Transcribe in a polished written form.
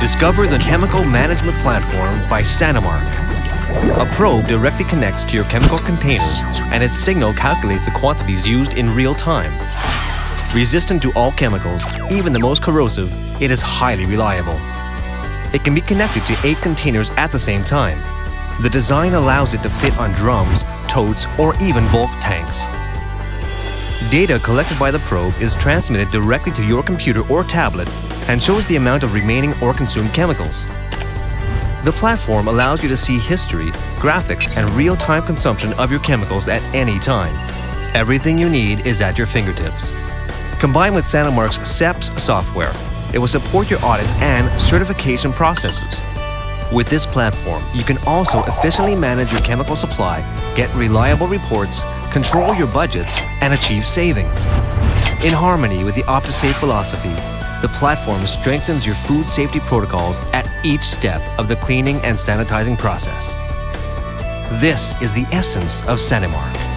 Discover the Chemical Management Platform by Sani Marc. A probe directly connects to your chemical containers, and its signal calculates the quantities used in real time. Resistant to all chemicals, even the most corrosive, it is highly reliable. It can be connected to 8 containers at the same time. The design allows it to fit on drums, totes, or even bulk tanks. Data collected by the probe is transmitted directly to your computer or tablet and shows the amount of remaining or consumed chemicals. The platform allows you to see history, graphics, and real-time consumption of your chemicals at any time. Everything you need is at your fingertips. Combined with Sani Marc's CEPS software, it will support your audit and certification processes. With this platform, you can also efficiently manage your chemical supply, get reliable reports, control your budgets, and achieve savings. In harmony with the OptiSafe philosophy, the platform strengthens your food safety protocols at each step of the cleaning and sanitizing process. This is the essence of Sani Marc.